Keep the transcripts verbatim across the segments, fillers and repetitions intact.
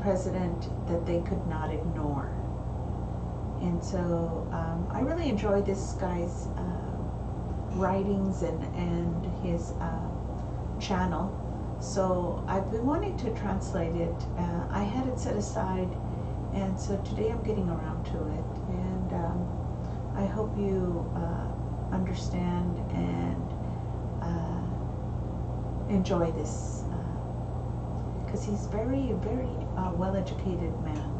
president that they could not ignore. And so um, I really enjoyed this guy's uh, writings and, and his uh, channel. So I've been wanting to translate it. Uh, I had it set aside, and so today I'm getting around to it. And um, I hope you uh, understand and uh, enjoy this, because uh, he's very, very uh, well-educated man.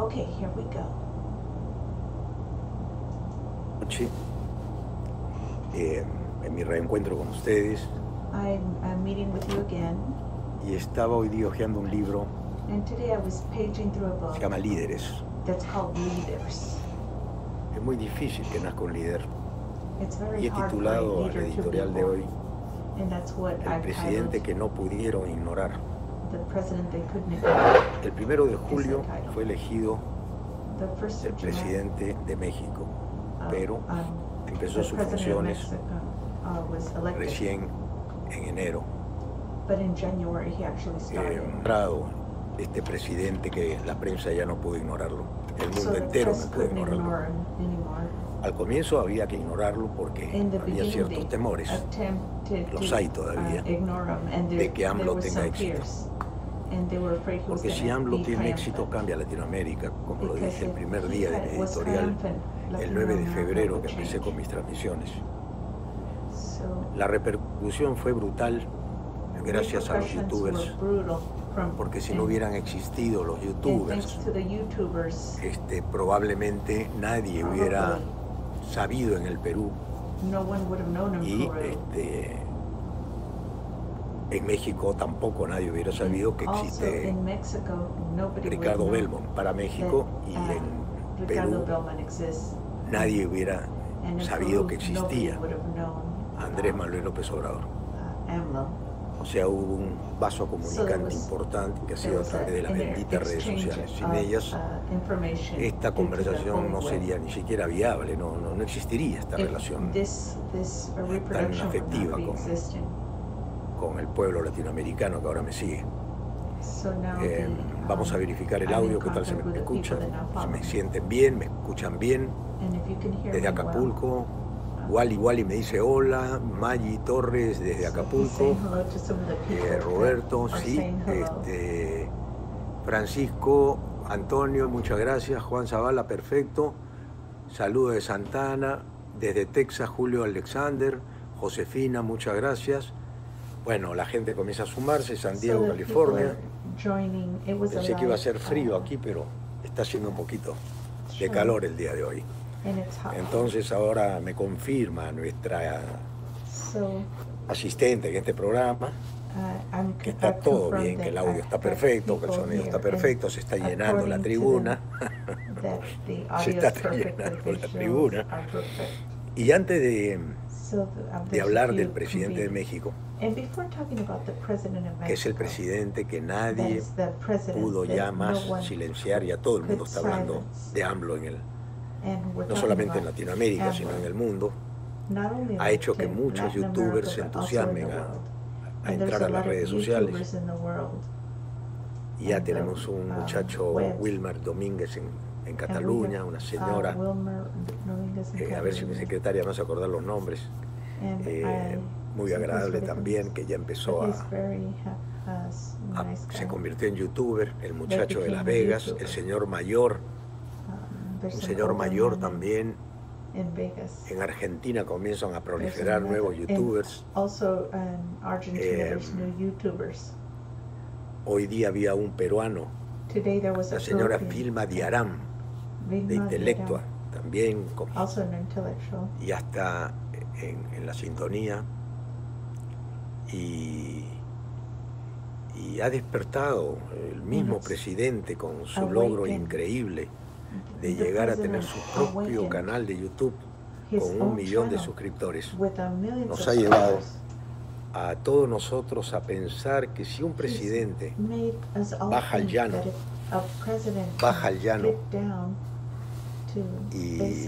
Okay, here we go. Noche, eh, en mi reencuentro con ustedes. I'm, I'm meeting with you again. Y estaba hoy día hojeando un libro. And today I was paging through a book. Se llama Líderes. That's called Leaders. Es muy difícil que nazca un líder. It's very y he titulado al editorial de hoy El presidente que no pudieron ignorar. The president they couldn't ignore. El primero de julio fue elegido el presidente de México, pero um, empezó sus funciones Mexico, uh, recién en enero. Entrado eh, este presidente que la prensa ya no pudo ignorarlo, el mundo so entero no pudo ignorarlo. Al comienzo había que ignorarlo porque había ciertos temores, los hay todavía, uh, there, de que AMLO tenga éxito. Porque si AMLO tiene éxito, cambia Latinoamérica, como lo dije el primer día de mi editorial, el nueve de febrero, que empecé con mis transmisiones. La repercusión fue brutal gracias a los youtubers, porque si no hubieran existido los youtubers, este, probablemente nadie hubiera sabido en el Perú y este, en México tampoco nadie hubiera sabido que existe Ricardo Belmont para México, y en Perú nadie hubiera sabido que existía Andrés Manuel López Obrador. O sea, hubo un vaso comunicante importante que ha sido a través de las benditas redes sociales. Sin ellas, esta conversación no sería ni siquiera viable, no, no, no existiría esta relación tan afectiva con, con el pueblo latinoamericano que ahora me sigue. Eh, vamos a verificar el audio, qué tal se me escucha, si me sienten bien, me escuchan bien, desde Acapulco. Wally Wally me dice hola, Maggi Torres desde Acapulco, eh, Roberto, sí, este, Francisco, Antonio, muchas gracias, Juan Zavala, perfecto, saludos de Santana, desde Texas, Julio Alexander, Josefina, muchas gracias. Bueno, la gente comienza a sumarse, San Diego, California. Pensé que iba a ser frío aquí, pero está haciendo un poquito de calor el día de hoy. Entonces ahora me confirma nuestra asistente en este programa que está todo bien, que el audio está perfecto, que el sonido está perfecto, se está llenando la tribuna, se está llenando la tribuna. Y antes de, de hablar del presidente de México, que es el presidente que nadie pudo ya más silenciar, ya todo el mundo está hablando de AMLO en el no solamente en Latinoamérica, sino en el mundo, ha hecho que muchos youtubers se entusiasmen a, a entrar a las redes sociales. Y ya tenemos un muchacho, Wilmer Domínguez, en, en Cataluña, una señora, eh, a ver si mi secretaria me hace acordar los nombres, eh, muy agradable también, que ya empezó a... a se convirtió en youtuber, el muchacho de Las Vegas, el señor mayor, un señor mayor también. En Argentina comienzan a proliferar nuevos youtubers. Eh, hoy día había un peruano, la señora Vilma Diaram, de Intelectua, también. Con, y hasta en, en la sintonía. Y, y ha despertado el mismo presidente con su logro increíble de llegar a tener su propio canal de YouTube con un millón de suscriptores. Nos ha llevado a todos nosotros a pensar que si un presidente baja al llano, baja al llano y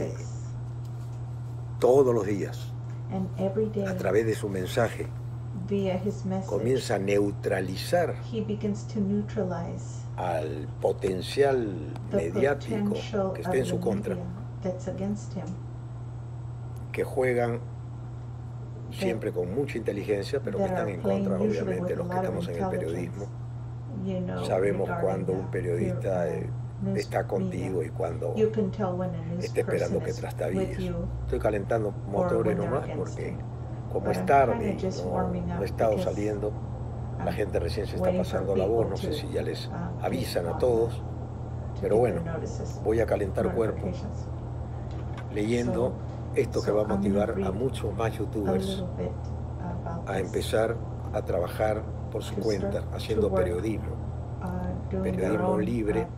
todos los días a través de su mensaje via his message, comienza a neutralizar he begins to neutralize al potencial mediático que está en su contra, que juegan siempre con mucha inteligencia, pero que están en contra, obviamente, los que estamos en el periodismo. Sabemos cuando un periodista está contigo y cuando está esperando que trastabilles. Estoy calentando motores nomás porque, como es tarde, no, no he estado saliendo, la gente recién se está pasando la voz, no sé si ya les avisan a todos, pero bueno, voy a calentar cuerpo leyendo esto que va a motivar a muchos más youtubers a empezar a trabajar por su cuenta, haciendo periodismo, periodismo libre,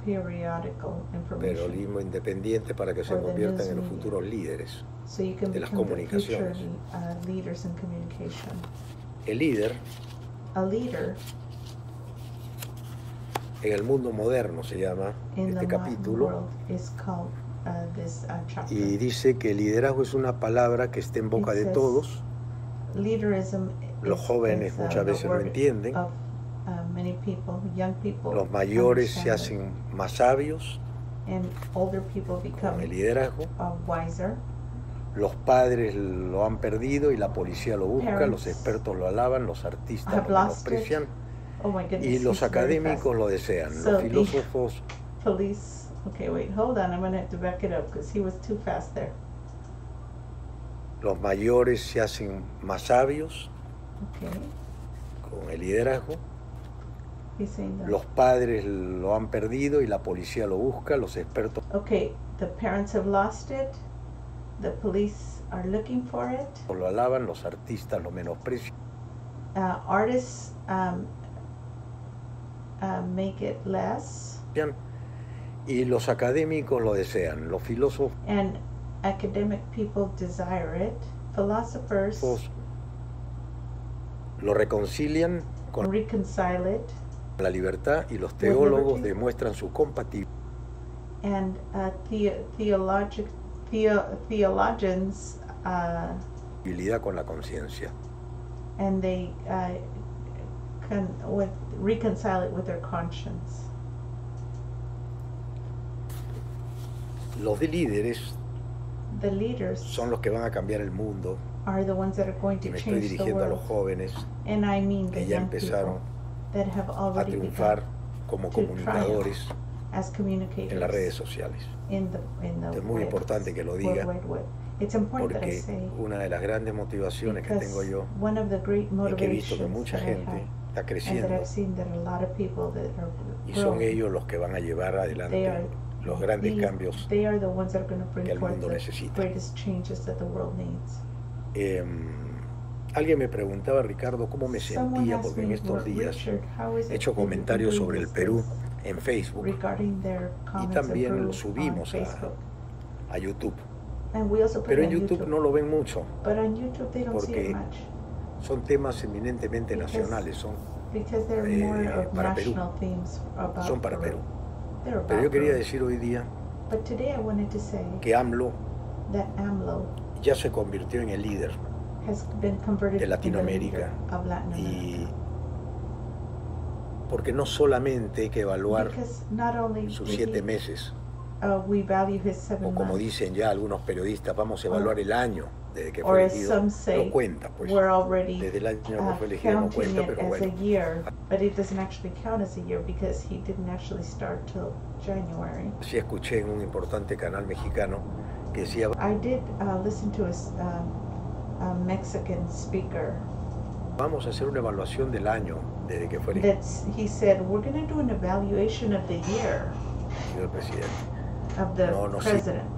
periodismo independiente, para que se conviertan en los futuros líderes de las comunicaciones. El líder en el mundo moderno se llama este capítulo, y dice que liderazgo es una palabra que está en boca de todos. Los jóvenes muchas veces lo entienden, los mayores se hacen más sabios con el liderazgo, los padres lo han perdido y la policía lo busca, los expertos lo alaban, los artistas lo menosprecian y los académicos lo desean, los filósofos. Okay, wait, hold on, I'm going to have to back it up because he was too fast there. Los mayores se hacen más sabios, okay, con el liderazgo. He's saying that. Los padres lo han perdido y la policía lo busca, los expertos. Okay, the parents have lost it, the police are looking for it. Lo alaban, los artistas lo menosprecian. Uh, artists um, uh, make it less. Bien. Y los académicos lo desean, los filósofos And academic people desire it. Philosophers lo reconcilian con la libertad y los teólogos demuestran su compatibilidad. And uh, the, theologic, theo, theologians, uh, con la conciencia. And they uh, can, with, reconcile it with their conscience. Los líderes son los que van a cambiar el mundo. Me estoy dirigiendo a los jóvenes que ya empezaron a triunfar como comunicadores en las redes sociales. Es muy importante que lo diga, porque una de las grandes motivaciones que tengo yo es que he visto que mucha gente está creciendo y son ellos los que van a llevar adelante los grandes These, cambios they are the ones that are going to bring que el mundo necesita. Eh, alguien me preguntaba, Ricardo, cómo me Someone sentía, porque en estos días Richard, he hecho comentarios sobre el Perú en Facebook y también lo subimos a, a YouTube. Pero en YouTube, YouTube no lo ven mucho, porque son temas eminentemente because, nacionales, son eh, para Perú. Son para Perú. Pero yo quería decir hoy día que AMLO ya se convirtió en el líder de Latinoamérica, y porque no solamente hay que evaluar sus siete meses, o como dicen ya algunos periodistas, vamos a evaluar el año desde que fue elegido, no cuenta, pues desde el año que fue elegido no cuenta, pero bueno. But it doesn't actually count as a year because he didn't actually start till January. Sí, escuché en un importante canal mexicano que decía. I did uh, listen to a, uh, a Mexican speaker. Vamos a hacer una evaluación del año desde que fue elegido. That's, he said, we're going to do an evaluation of the year. Señor presidente. Of the no, no president.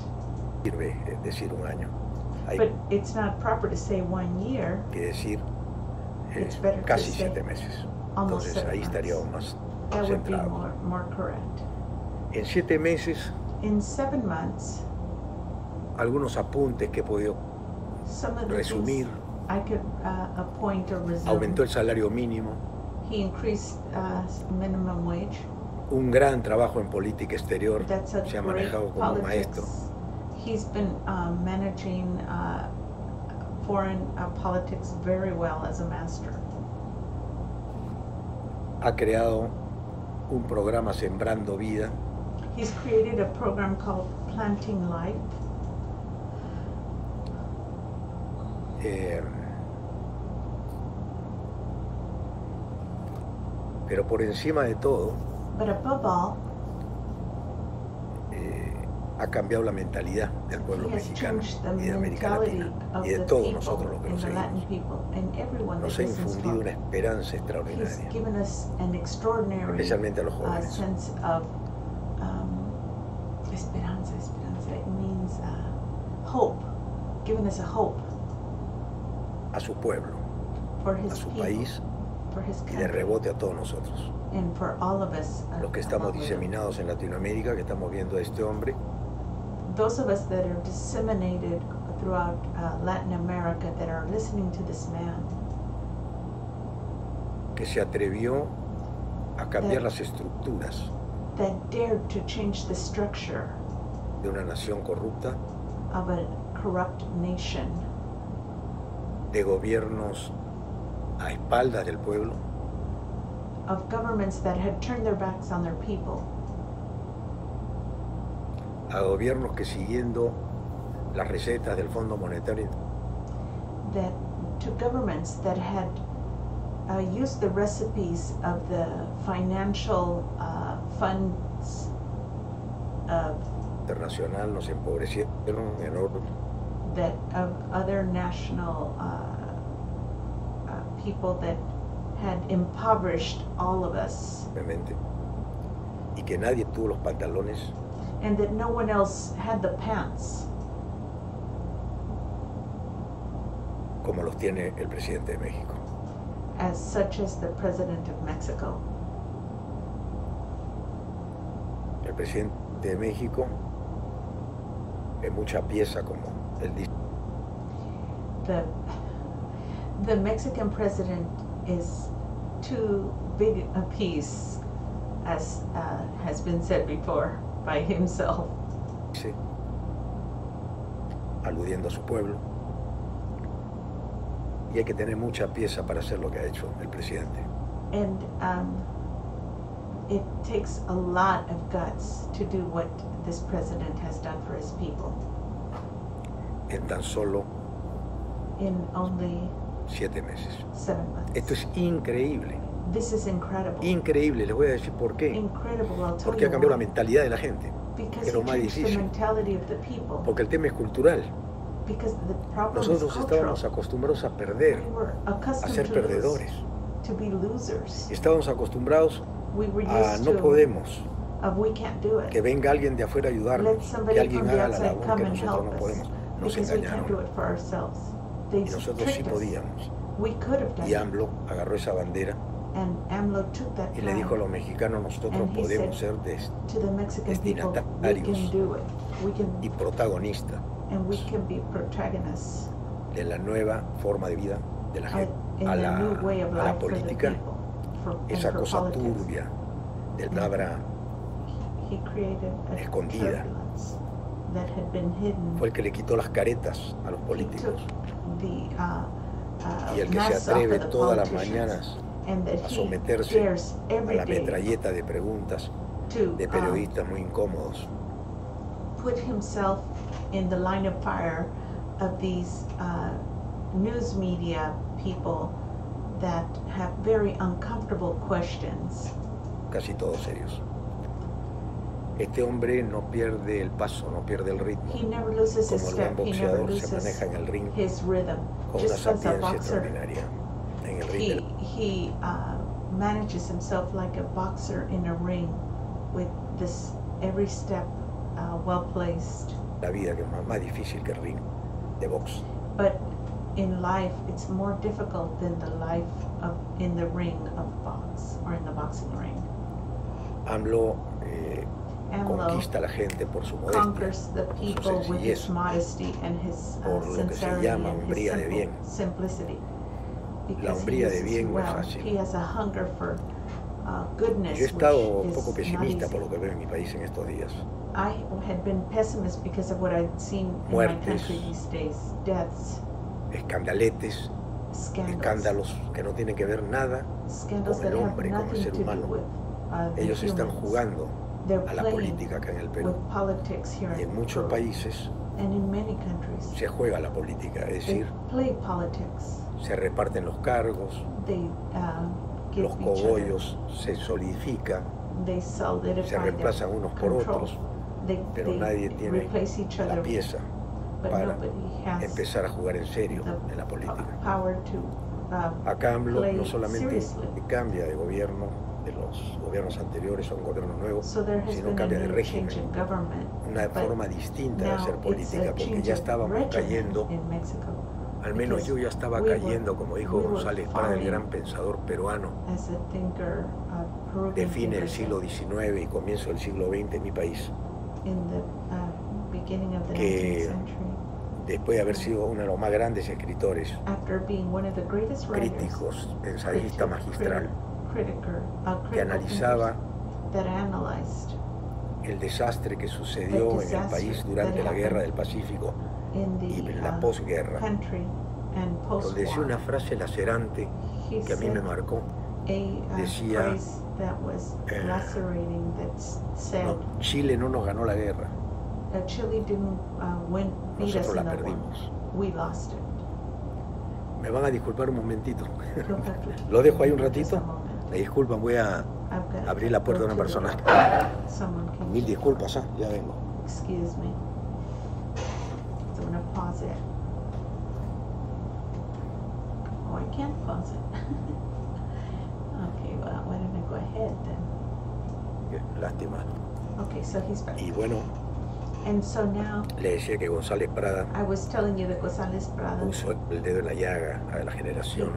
Sirve decir un año. Hay But it's not proper to say one year. Que decir eh, casi siete meses. Entonces ahí estaríamos más centrados. En siete meses, months, algunos apuntes que he podido resumir. I could, uh, aumentó el salario mínimo. He increased, uh, minimum wage. Un gran trabajo en política exterior. Se ha manejado como un maestro. He's been, uh, managing, uh, foreign, uh, politics very well as a master. ha creado un programa Sembrando Vida. He's created a program called Planting Life. Eh, pero por encima de todo, But above all, eh, ha cambiado la mentalidad del pueblo mexicano y de América Latina y de todos nosotros los que nos seguimos. Nos ha infundido una esperanza extraordinaria, especialmente a los jóvenes. Esperanza, esperanza, it means uh, hope, giving us a hope. A su pueblo, a su país, y de rebote a todos nosotros. Los que estamos diseminados en Latinoamérica, que estamos viendo a este hombre, those of us that are disseminated throughout uh, Latin America that are listening to this man, que se atrevió a cambiar that, las estructuras that dared to change the structure de una nación corrupta, of a corrupt nation, de gobiernos a espaldas del pueblo, of governments that had turned their backs on their people, a gobiernos que siguiendo las recetas del Fondo Monetario, that to governments that had uh, used the recipes of the financial uh, funds of internacional, nos empobrecieron enormemente. That of other national uh, uh, people that had impoverished all of us, y que nadie tuvo los pantalones, and that no one else had the pants, como los tiene el presidente de México, as such as the president of Mexico. El presidente de México es mucha pieza, como él dice. The, the Mexican president is too big a piece, as uh, has been said before, by himself. Sí. Aludiendo a su pueblo. Y hay que tener mucha pieza para hacer lo que ha hecho el presidente. And um, it takes a lot of guts to do what this president has done for his people. En tan solo siete meses. Esto es increíble. Increíble, les voy a decir por qué. Porque ha cambiado la mentalidad de la gente, que es lo más difícil. Porque el tema es cultural. Nosotros estábamos acostumbrados a perder, a ser perdedores. Estábamos acostumbrados a no podemos. Que venga alguien de afuera a ayudarnos, que alguien haga la labor que nosotros no podemos. Nos engañaron. Y nosotros sí podíamos. Y AMLO agarró esa bandera y le dijo a los mexicanos: nosotros podemos ser destinatarios y protagonistas de la nueva forma de vida de la gente, a la, a la política, esa cosa turbia del palabra escondida. That had been hidden. Fue el que le quitó las caretas a los políticos, the, uh, uh, y el que se atreve todas las mañanas a someterse a la metralleta de preguntas to, de periodistas um, muy incómodos. Put himself in the line of fire of these uh, news media people that have very uncomfortable questions. Casi todos serios. Este hombre no pierde el paso, no pierde el ritmo. He never loses his step. Como el gran boxeador se maneja en el ring con una sapiencia extraordinaria en el ring. He uh, manages himself like a boxer in a ring with this every step uh, well placed. La vida que es más, más difícil que el ring de box. But in life it's more difficult than the life of in the ring of box or in the boxing ring. AMLO eh, conquista a la gente por su modestia, su sencillez, por lo que se llama hombría de bien. La hombría de bien no es fácil. Yo he estado un poco pesimista por lo que veo en mi país en estos días. Muertes, escandaletes, escándalos que no tienen que ver nada con el hombre, con el ser humano. Ellos están jugando a la política acá en el Perú. Y en muchos países se juega la política, es decir, se reparten los cargos, los cogollos se solidifican, se reemplazan unos por otros, pero nadie tiene la pieza para empezar a jugar en serio en la política. Acá AMLO no solamente cambia de gobierno, de los gobiernos anteriores son gobiernos nuevos, sino cambia de régimen, una forma distinta de hacer política, porque ya estábamos cayendo, al menos yo ya estaba cayendo, como dijo González Prada, el gran pensador peruano, de fin del siglo diecinueve y comienzo del siglo veinte en mi país, que después de haber sido uno de los más grandes escritores, críticos, ensayista magistral, que analizaba el desastre que sucedió en el país durante la guerra del Pacífico y la posguerra, donde decía una frase lacerante que a mí me marcó, decía, eh, no, Chile no nos ganó la guerra, nosotros la perdimos. Me van a disculpar un momentito. Lo dejo ahí un ratito. Me disculpan, voy a abrir la puerta a una persona. Mil disculpas, ¿eh? Ya vengo. Lástima. Y bueno, le decía que González Prada puso el dedo en la llaga a la generación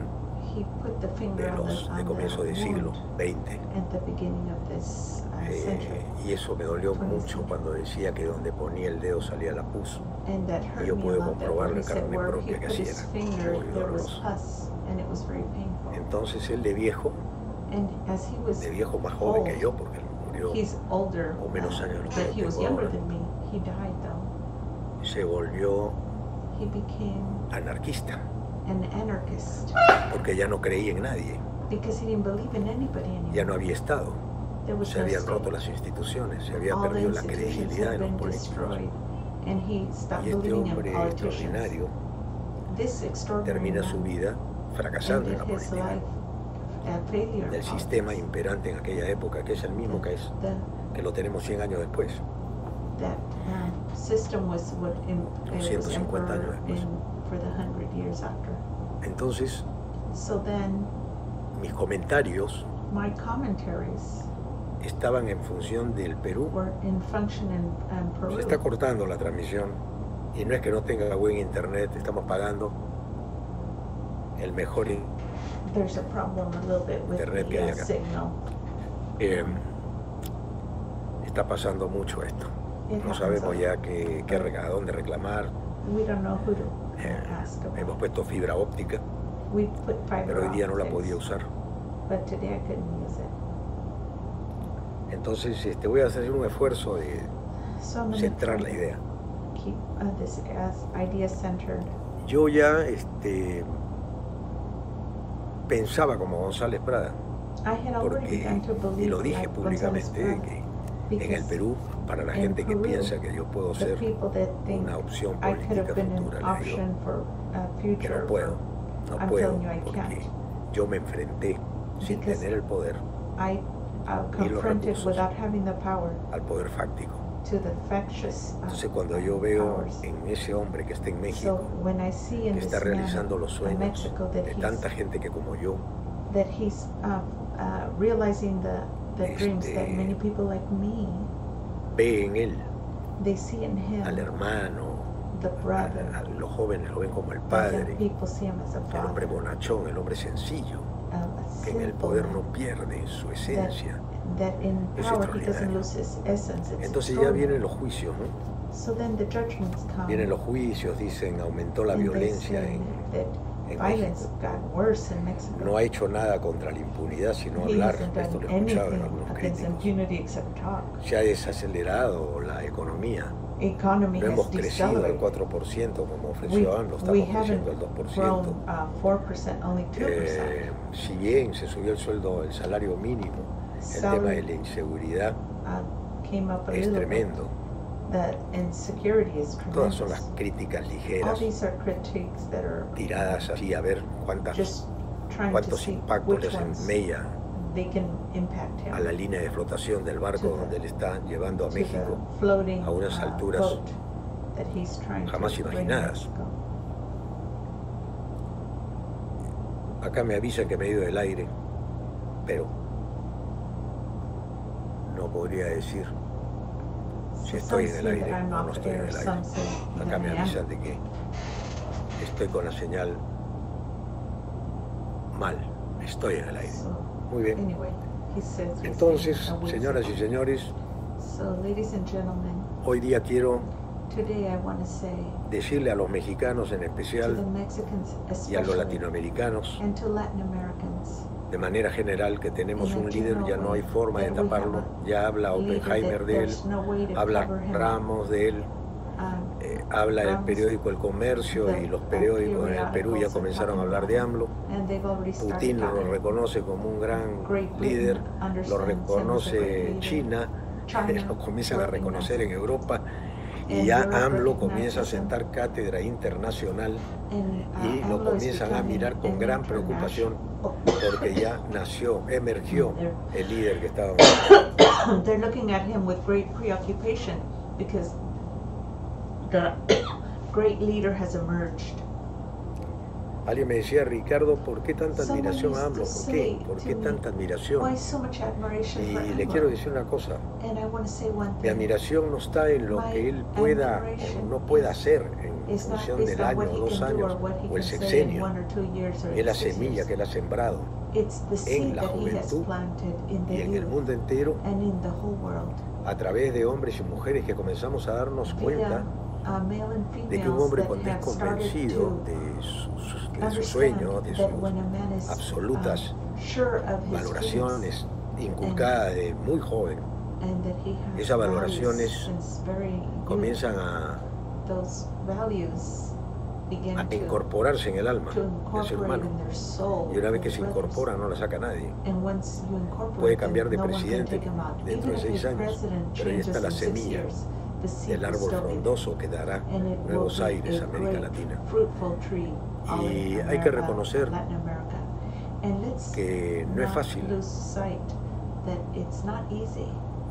de los de comienzo del siglo veinte. Eh, y eso me dolió mucho cuando decía que donde ponía el dedo salía la pus. Y yo puedo comprobarlo en carne propia que así era. Muy doloroso. Entonces él de viejo, de viejo más joven que yo, porque él murió con menos años que yo, se volvió anarquista, porque ya no creía en nadie, ya no había Estado, se habían roto las instituciones, se había perdido la credibilidad de los políticos, y este hombre extraordinario termina su vida fracasando en la política, del sistema imperante en aquella época, que es el mismo que es, que lo tenemos cien años después. ciento cincuenta años después. Entonces, mis comentarios estaban en función del Perú. Se está cortando la transmisión y no es que no tenga buen internet, estamos pagando el mejor internet que hay acá. Eh, está pasando mucho esto. No sabemos ya qué, qué, a dónde reclamar. Eh, hemos puesto fibra óptica, pero hoy día no la podía usar. Entonces este, voy a hacer un esfuerzo de centrar la idea. Yo ya este, pensaba como González Prada, porque, y lo dije públicamente, que en el Perú, para la gente que piensa que yo puedo ser una opción política futura, les digo que no puedo, no puedo, porque yo me enfrenté sin tener el poder y los recursos al poder fáctico. Entonces, cuando yo veo en ese hombre que está en México, que está realizando los sueños de tanta gente que como yo, Este, ve en él al hermano, a, a los jóvenes lo ven como el padre, el hombre bonachón, el hombre sencillo, que en el poder no pierde su esencia. Es extraordinario. Entonces ya vienen los juicios, ¿no? Vienen los juicios, dicen, aumentó la violencia en No ha hecho nada contra la impunidad sino hablar, esto lo he escuchado en algunos críticos. Se ha desacelerado la economía. No hemos crecido al cuatro por ciento como ofreció AMLO, estamos creciendo al dos por ciento. Eh, si bien se subió el sueldo, el salario mínimo, el tema de la inseguridad es tremendo. Todas son las críticas ligeras, tiradas así a ver cuántas, cuántos impactos les enmella a la línea de flotación del barco donde le está llevando a México a unas alturas jamás imaginadas. Acá me avisan que me he ido del aire, pero no podría decir si estoy en el aire o no estoy en el aire. Acá me avisan de que estoy con la señal mal, estoy en el aire. Muy bien. Entonces, señoras y señores, hoy día quiero decirle a los mexicanos en especial y a los latinoamericanos de manera general que tenemos un líder, ya no hay forma de taparlo, ya habla Oppenheimer de él, habla Ramos de él, eh, habla el periódico El Comercio y los periódicos en el Perú ya comenzaron a hablar de AMLO. Putin lo reconoce como un gran líder, lo reconoce China, eh, lo comienzan a reconocer en Europa. Y ya AMLO comienza a sentar cátedra internacional y lo comienzan a mirar con gran preocupación porque ya nació, emergió el líder que estaba. Alguien me decía, Ricardo, ¿por qué tanta admiración a AMLO? ¿Por qué? ¿Por qué tanta admiración? Y le quiero decir una cosa. Mi admiración no está en lo que él pueda o no pueda hacer en función del año o dos años o el sexenio. Es la semilla que él ha sembrado en la juventud y en el mundo entero a través de hombres y mujeres que comenzamos a darnos cuenta de que un hombre cuando es convencido de su, de su sueño, de sus absolutas valoraciones inculcadas de muy joven, esas valoraciones comienzan a, a incorporarse en el alma del ser humano. Y una vez que se incorpora no la saca nadie. Puede cambiar de presidente dentro de seis años, pero ahí está la semilla. El árbol frondoso que dará nuevos aires a América Latina. Y hay que reconocer que no es fácil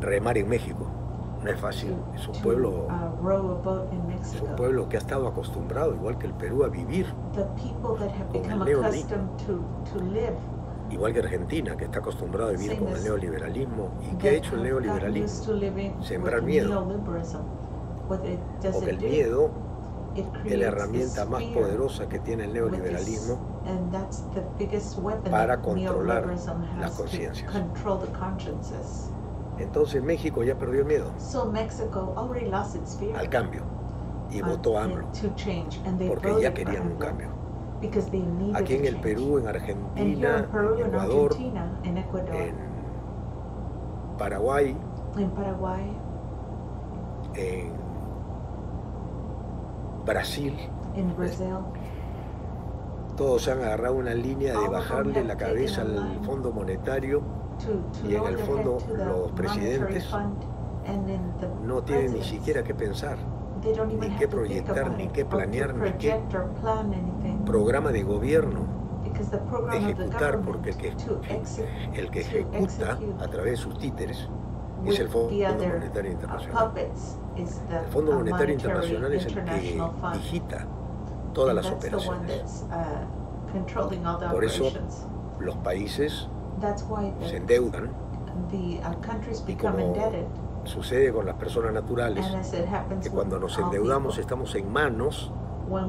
remar en México. No es fácil. Es un pueblo, es un pueblo que ha estado acostumbrado, igual que el Perú, a vivir con el neoliberalismo. Igual que Argentina, que está acostumbrada a vivir con el neoliberalismo. ¿Y qué ha hecho el neoliberalismo? Sembrar miedo. Porque el miedo es la herramienta más poderosa que tiene el neoliberalismo para controlar las conciencias. Entonces México ya perdió miedo al cambio y votó a AMLO porque ya querían un cambio. Aquí en el Perú, en Argentina, en Ecuador, en Paraguay, en Brasil, todos han agarrado una línea de bajarle la cabeza al Fondo Monetario y en el fondo los presidentes no tienen ni siquiera que pensar, ni qué proyectar, ni qué planear, ni qué programa de gobierno ejecutar, porque el que, el que ejecuta a través de sus títeres es el Fondo Monetario Internacional. El Fondo Monetario Internacional es el que digita todas las operaciones. Por eso los países se endeudan y como sucede con las personas naturales, que cuando nos endeudamos estamos en manos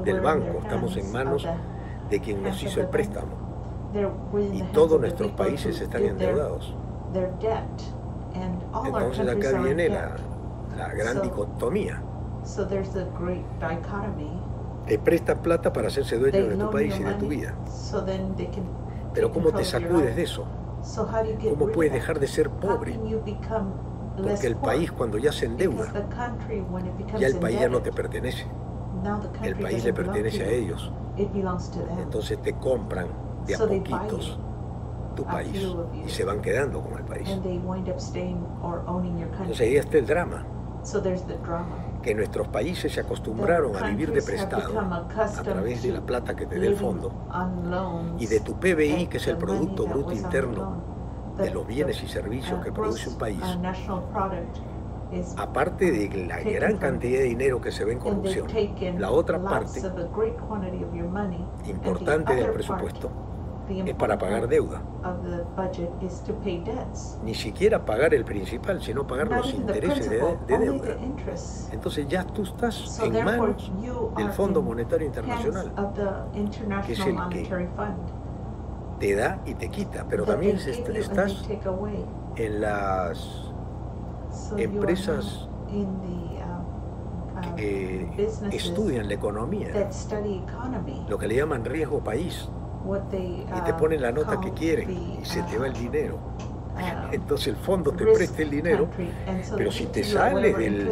del banco, estamos en manos de quien nos hizo el préstamo. Y todos nuestros países están endeudados. Entonces acá viene la, la gran dicotomía. Te prestan plata para hacerse dueño de tu país y de tu vida. Pero ¿cómo te sacudes de eso? ¿Cómo puedes dejar de ser pobre? Porque el país, cuando ya se endeuda, ya el país ya no te pertenece. El país le pertenece a ellos. Entonces te compran de a poquitos tu país y se van quedando con el país. Entonces ahí está el drama. Que nuestros países se acostumbraron a vivir de prestado a través de la plata que te dé el fondo y de tu P B I, que es el Producto Bruto Interno de los bienes y servicios que produce un país, aparte de la gran cantidad de dinero que se ve en corrupción. La otra parte importante del presupuesto es para pagar deuda. Ni siquiera pagar el principal, sino pagar los intereses de, de deuda. Entonces ya tú estás en manos del Fondo Monetario Internacional, que es el que te da y te quita, pero también estás en las empresas que estudian la economía, lo que le llaman riesgo país, y te ponen la nota que quieren y se te va el dinero. Entonces el fondo te presta el dinero, pero si te sales del,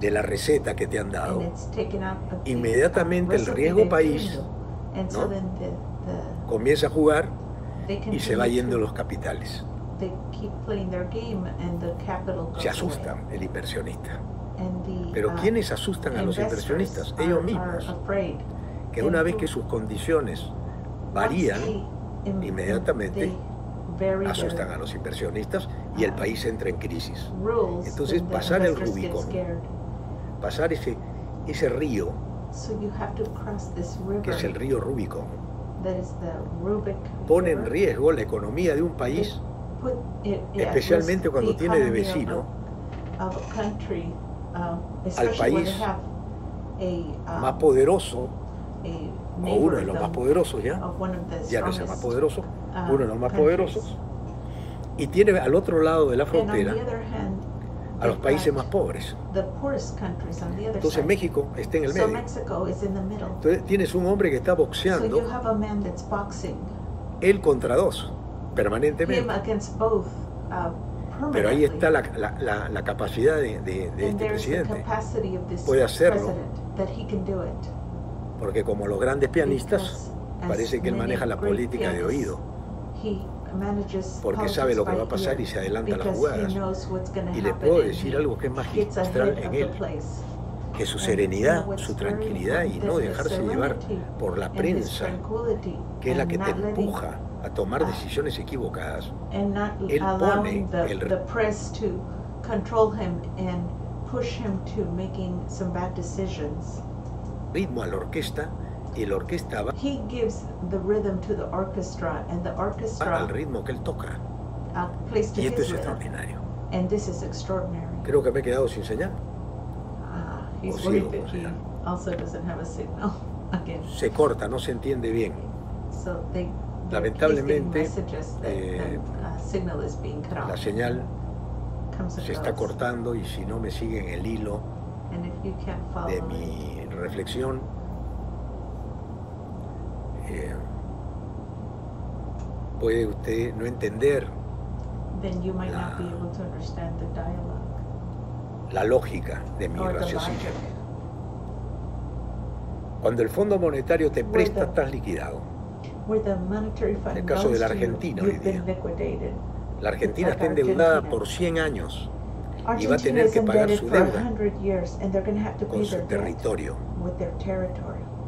de la receta que te han dado, inmediatamente el riesgo país, ¿no?, comienza a jugar y se va yendo los capitales. Se asustan el inversionista. Pero ¿quiénes asustan a los inversionistas? Ellos mismos, que una vez que sus condiciones varían, inmediatamente asustan a los inversionistas y el país entra en crisis. Entonces, pasar el Rubicón, pasar ese, ese río, que es el río Rubicón, pone en riesgo la economía de un país, especialmente cuando tiene de vecino al país más poderoso, o uno de los más poderosos, ya, ya no es el más poderoso, uno de los más poderosos, y tiene al otro lado de la frontera a los países más pobres. Entonces México está en el medio. Entonces tienes un hombre que está boxeando, él contra dos, permanentemente. Pero ahí está la, la, la, la capacidad de, de, de este presidente. Puede hacerlo, porque como los grandes pianistas, parece que él maneja la política de oído, porque sabe lo que va a pasar y se adelanta a las jugadas. Y le puedo decir algo que es magistral en él, que su serenidad, su tranquilidad y no dejarse llevar por la prensa, que es la que te empuja a tomar decisiones equivocadas. Él pone el... ritmo a la orquesta y la orquesta va al ritmo que él toca. Y esto es extraordinario. Creo que me he quedado sin señal. Uh, o sigo con señal. Se corta, no se entiende bien. So they, Lamentablemente, eh, la señal se está cortando, y si no me siguen el hilo de mi reflexión, eh, puede usted no entender la, la lógica de mi raciocinio. Cuando el Fondo Monetario te presta, estás liquidado. En el caso de la Argentina hoy día, la Argentina está endeudada por cien años y va a tener que pagar su deuda con su territorio,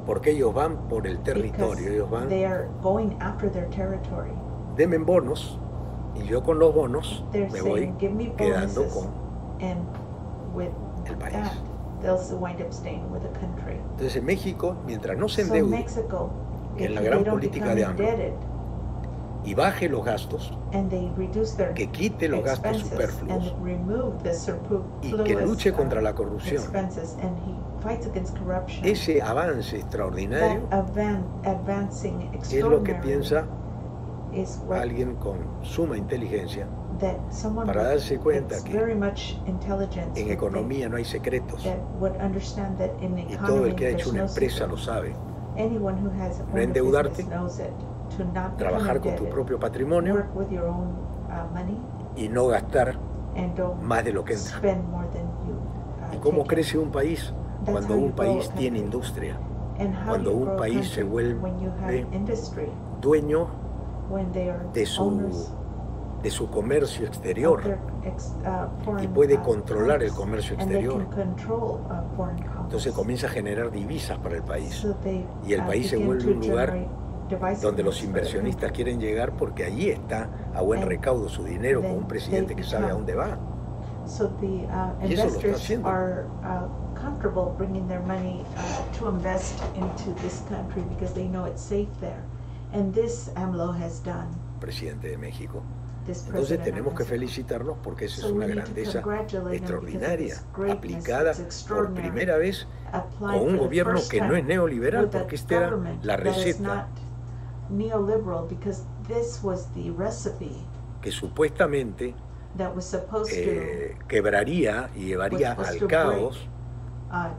porque ellos van por el territorio, ellos van, denme bonos y yo con los bonos me voy quedando con el país. Entonces en México, mientras no se endeude en la gran política de AMLO, y baje los gastos, que quite los gastos superfluos y que luche contra la corrupción, ese avance extraordinario es lo que piensa alguien con suma inteligencia para darse cuenta que en economía no hay secretos y todo el que ha hecho una empresa lo sabe. No endeudarte, trabajar con tu propio patrimonio y no gastar más de lo que entra. ¿Y cómo crece un país? Cuando un país tiene industria, cuando un país se vuelve dueño de su, de su comercio exterior y puede controlar el comercio exterior, entonces comienza a generar divisas para el país y el país se vuelve un lugar donde los inversionistas quieren llegar porque allí está a buen recaudo su dinero con un presidente que sabe a dónde va. Y eso lo está haciendo. Comfortable bringing their money uh, to invest into this country because they know it's safe there, and this AMLO has done. Presidente de México. Entonces tenemos que felicitarnos porque esa es una grandeza extraordinaria, aplicada por primera vez con un gobierno que no es neoliberal, porque esta era la receta que supuestamente eh, quebraría y llevaría al caos A,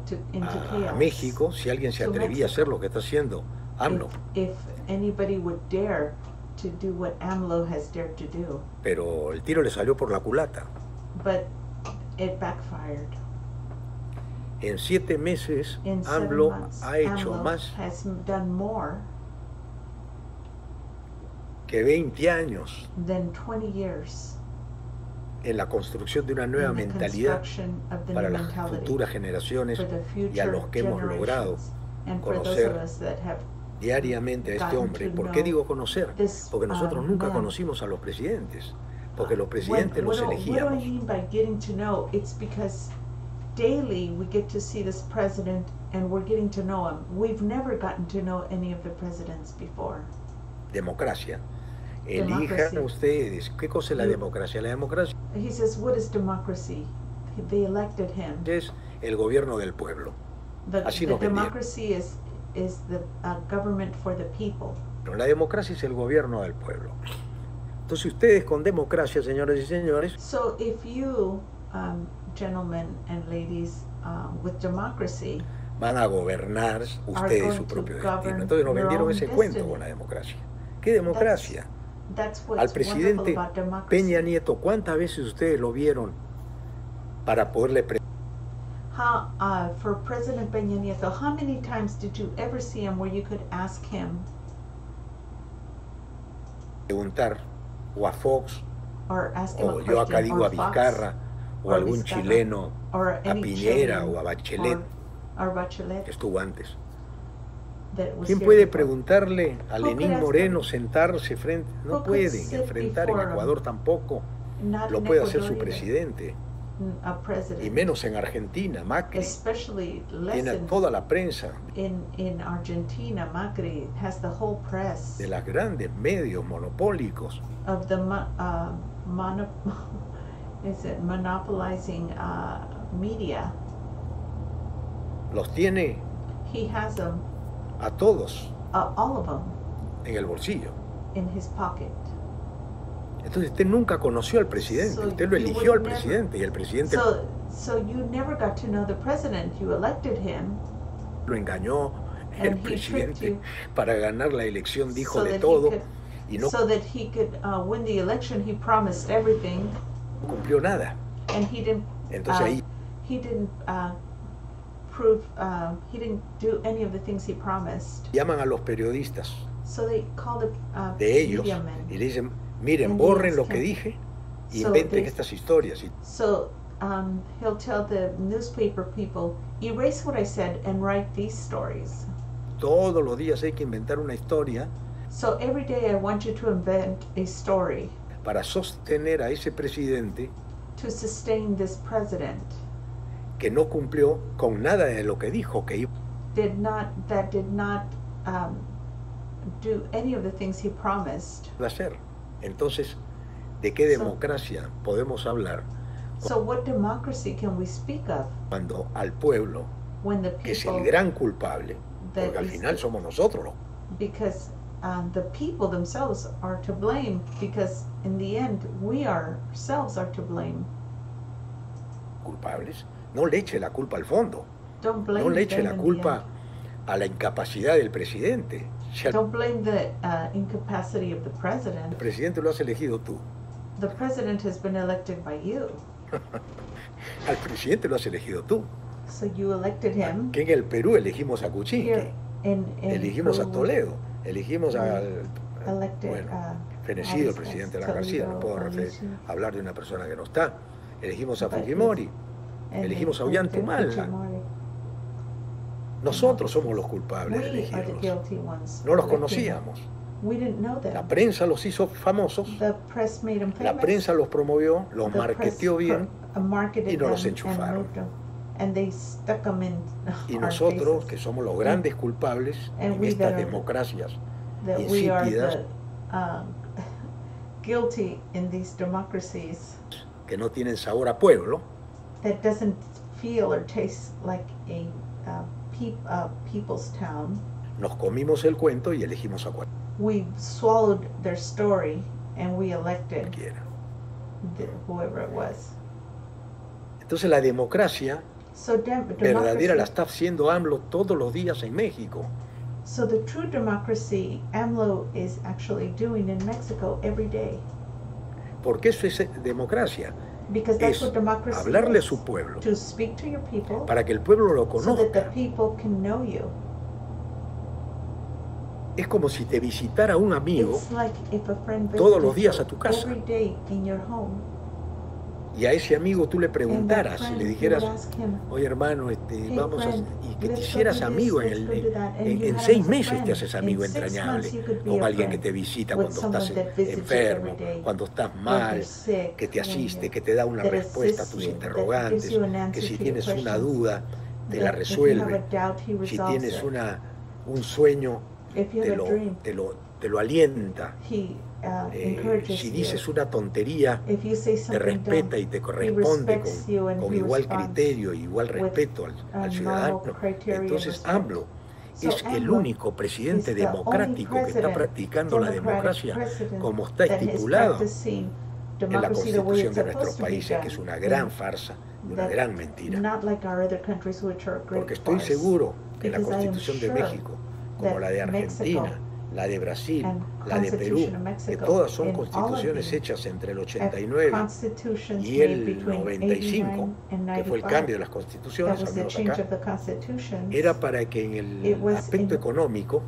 a México, si alguien se atrevía a hacer lo que está haciendo AMLO. Pero el tiro le salió por la culata. En siete meses, AMLO ha hecho más que veinte años en la construcción de una nueva mentalidad para las futuras generaciones y a los que hemos logrado conocer diariamente a este hombre. ¿Por qué digo conocer? Porque nosotros nunca conocimos a los presidentes, porque los presidentes los elegíamos. Daily we get to see this president and we're getting to know him. We've never gotten to know any of the presidents before. Democracia. Elijan ustedes. ¿Qué cosa es la democracia? La democracia es el gobierno del pueblo. Así nos vendieron. Pero la democracia es el gobierno del pueblo. Entonces ustedes con democracia, señores y señores, so if you, um, gentlemen and ladies, uh, with democracy, van a gobernar ustedes su propio destino. Entonces nos vendieron ese cuento con la democracia. ¿Qué democracia? Al presidente Peña Nieto, ¿cuántas veces ustedes lo vieron para poderle preguntar? Uh, for President Peña Nieto, how many times did you ever see him where you could ask him? Preguntar o a Fox or ask him o a yo acá digo a Vizcarra o algún Vizcarra, chileno a Piñera o a Bachelet, or, or Bachelet que estuvo antes. ¿Quién puede preguntarle a Lenín Moreno sentarse frente? No pueden enfrentar en Ecuador tampoco. Lo puede hacer su presidente. Y menos en Argentina, Macri. Tiene toda la prensa. De los grandes medios monopólicos. Los tiene a todos uh, all of them, en el bolsillo. In his pocket. Entonces usted nunca conoció al presidente, so usted lo eligió al never, presidente y el presidente so, so you never got to know the president. You elected him, lo engañó el presidente you, para ganar la elección, dijo so de todo could, y no so that he could, uh, win the election, he promised everything, no cumplió nada. And he didn't, entonces uh, ahí he didn't, uh, Uh, he didn't do any of the things he promised. Llaman a los periodistas so they called it, uh, de ellos y le dicen, miren, and borren lo que dije y so inventen they, estas historias. So um, he'll tell the newspaper people, erase what I said and write these stories. Todos los días hay que inventar una historia. So every day I want you to invent a story. Para sostener a ese presidente. To sustain this president. Que no cumplió con nada de lo que dijo que iba. Did not, that did not um, do any of the things he promised. Hacer. Entonces, ¿de qué democracia so, podemos hablar? So what democracy can we speak of? Cuando al pueblo, when the people, que es el gran culpable, porque al final somos nosotros. Because um, the people themselves are to blame, because in the end we ourselves are to blame. Culpables. No le eche la culpa al fondo. Don't blame no le eche la culpa a la incapacidad del presidente. Don't blame the uh, incapacity of the president. El presidente lo has elegido tú. The president has been elected by you. Al presidente lo has elegido tú. So you elected him. Que en el Perú elegimos a Kuczynski, elegimos Peru, a Toledo, elegimos al elected, bueno, uh, fenecido el presidente de la García, no puedo referir, hablar de una persona que no está, elegimos a Fujimori, elegimos a Ollanta Humala. Nosotros somos los culpables de elegirlos, no los conocíamos. We didn't know that. La prensa los hizo famosos, the press made them famous. La prensa los promovió, los marketeó bien y no los enchufaron. And they stuck them in y nosotros, que somos los grandes culpables en estas democracias insípidas, que no tienen sabor a pueblo, that doesn't feel or taste like a, uh, peep, uh, people's town. Nos comimos el cuento y elegimos a cualquiera. We swallowed their story and we elected the, whoever it was. Entonces la democracia so dem verdadera la está haciendo AMLO todos los días en México. So the true democracy AMLO is actually doing in Mexico every day. Porque eso es democracia. Because that's es what democracy hablarle is, a su pueblo, to speak to your people, para que el pueblo lo conozca. So that the people can know you. Es como si te visitara un amigo like todos los días a tu casa y a ese amigo tú le preguntaras friend, y le dijeras, oye hermano, este, hey, vamos friend, a, y que te hicieras amigo en, el, en, en seis meses te haces amigo entrañable con alguien que te visita cuando estás enfermo, cuando estás mal, sick, que te asiste, que te da una respuesta a tus interrogantes, an que si tienes una duda te la resuelve, doubt, si tienes una, un sueño Te lo, te, lo, te lo alienta, he, uh, eh, si dices una tontería te respeta y te corresponde con, con igual criterio, igual respeto al, al ciudadano. Entonces AMLO es el único presidente democrático que está practicando la democracia como está estipulado en la Constitución de nuestros países, que es una gran farsa y una gran mentira, porque estoy seguro que en la Constitución de México, como la de Argentina, la de Brasil, la de Perú, que todas son constituciones hechas entre el ochenta y nueve y el noventa y cinco, que fue el cambio de las constituciones, al menos acá, era para que en el aspecto económico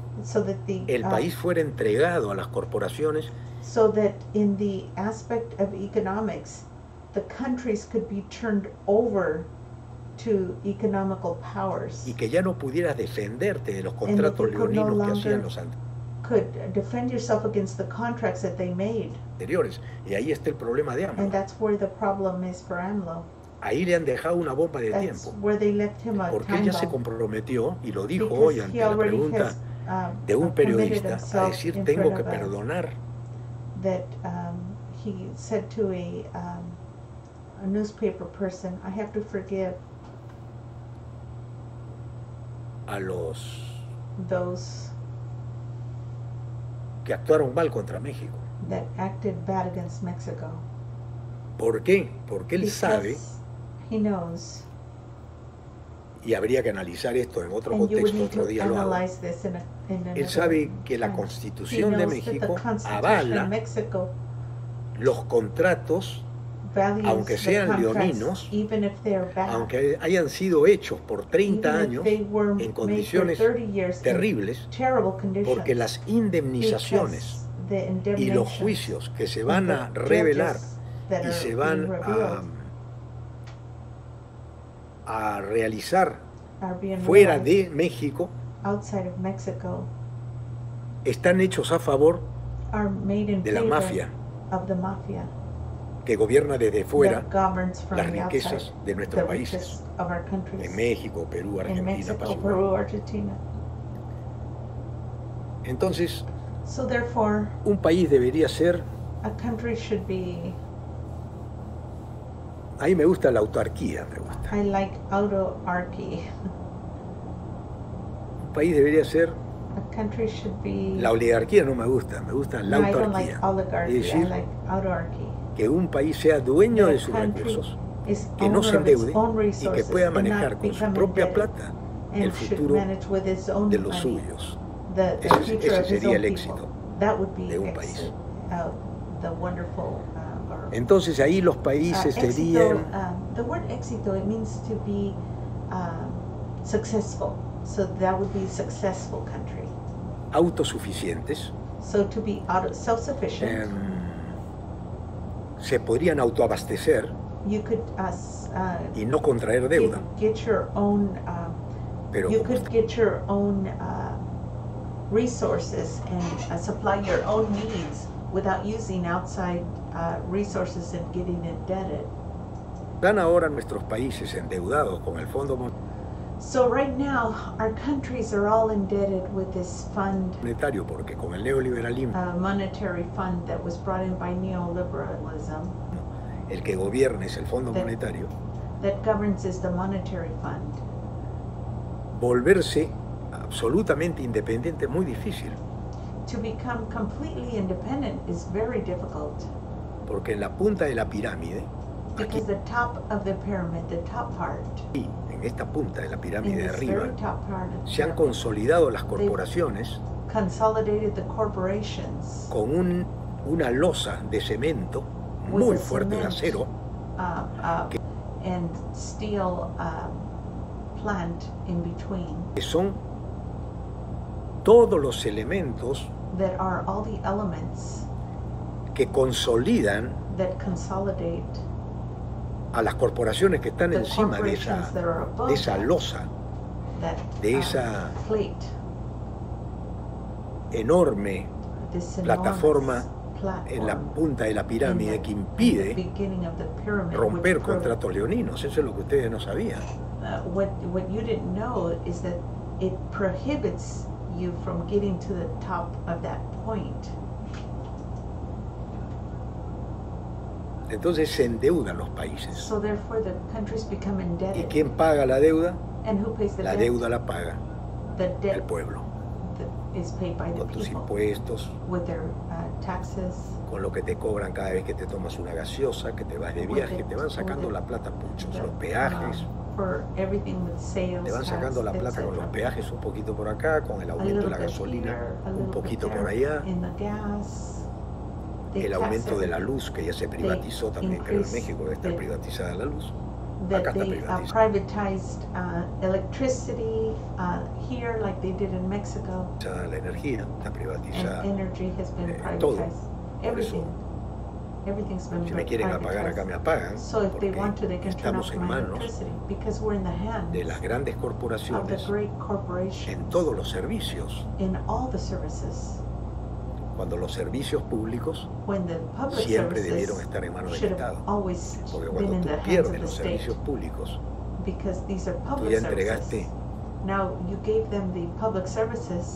el país fuera entregado a las corporaciones to economical powers, y que ya no pudieras defenderte de los contratos leoninos no que hacían los anteriores. Y ahí está el problema de AMLO. And that's where the problem is for AMLO. Ahí le han dejado una bomba de that's tiempo, porque ella se comprometió, y lo dijo hoy ante la pregunta has, uh, de un periodista, a decir, tengo que perdonar. That, um, he said to a, um, a newspaper person, I have to forgive a los Those que actuaron mal contra México. That acted bad against Mexico. ¿Por qué? Porque él Because sabe he knows. Y habría que analizar esto en otro And contexto, otro día lo hago. In a, in él sabe que la Constitución de México avala los contratos, aunque sean leoninos, aunque hayan sido hechos por treinta años en condiciones terribles, porque las indemnizaciones y los juicios que se van a revelar y se van a, a realizar fuera de México están hechos a favor de la mafia que gobierna desde fuera las riquezas de nuestros países, de México, Perú, Argentina, Argentina. Entonces, so un país debería ser... Be, ahí me gusta la autarquía, me gusta. I like autarquía. Un país debería ser La oligarquía no me gusta, me gusta la autarquía. Es decir, que un país sea dueño de sus recursos, que no se endeude y que pueda manejar con su propia plata el futuro de los suyos. Ese, ese sería el éxito de un país. Entonces ahí los países serían... So that would be successful country. Autosuficientes. So to be auto self-sufficient. Um, se podrían autoabastecer. You could as uh, y no contraer deuda. Get, get your own. Um, Pero you could get your own uh, resources and uh, supply your own needs without using outside uh, resources and getting indebted. Dan ahora nuestros países endeudados con el Fondo Monetario. So right now our countries are all indebted with this fund. Monetario, porque con el neoliberalismo. A monetary fund that was brought in by neoliberalism. El que gobierna es el Fondo Monetario. That governs is the monetary fund. Volverse absolutamente independiente es muy difícil. To become completely independent is very difficult. Porque en la punta de la pirámide. Because the top of the pyramid, the top part. Y en esta punta de la pirámide de arriba se han consolidado las corporaciones con un, una losa de cemento muy fuerte de acero uh, uh, que, and steel, uh, plant in between, que son todos los elementos that are all the elements que consolidan that consolidate a las corporaciones que están encima de esa, de esa losa, de esa enorme plataforma en la punta de la pirámide que impide romper contratos leoninos. Eso es lo que ustedes no sabían. Entonces se endeudan los países. So therefore the countries become indebted. ¿Y quién paga la deuda? And who pays the la debt? Deuda la paga the debt el pueblo. The, is paid by con the tus people, impuestos, with their, uh, taxes, con lo que te cobran cada vez que te tomas una gaseosa, que te vas de viaje, it, te van sacando it, la plata, muchos, the, los peajes. Uh, for everything with sales, te van sacando tax, la plata con los peajes, un poquito por acá, con el aumento de la gasolina, here, un poquito por allá. El aumento de la luz, que ya se privatizó también, creo, en México debe estar privatizada la luz. Acá está privatizada. La energía está privatizada. Eh, todo. Por eso, si me quieren apagar acá, me apagan. Porque estamos en manos de las grandes corporaciones en todos los servicios. Cuando los servicios públicos siempre debieron estar en manos del Estado. Porque cuando tú pierdes los servicios públicos, tú ya entregaste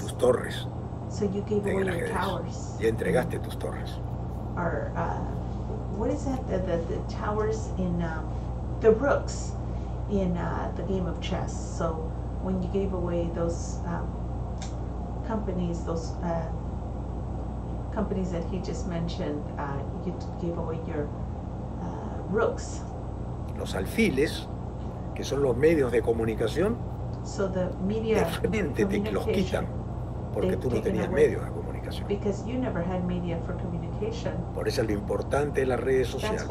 tus torres en el ajedrez. Ya entregaste tus torres. Companies that he just mentioned, uh, you gave away your uh, rooks. Los alfiles, que son los medios de comunicación, so the media de frente te los quitan porque tú no tenías medios de comunicación. Because you never had media for communication. Por eso es lo importante de las redes sociales,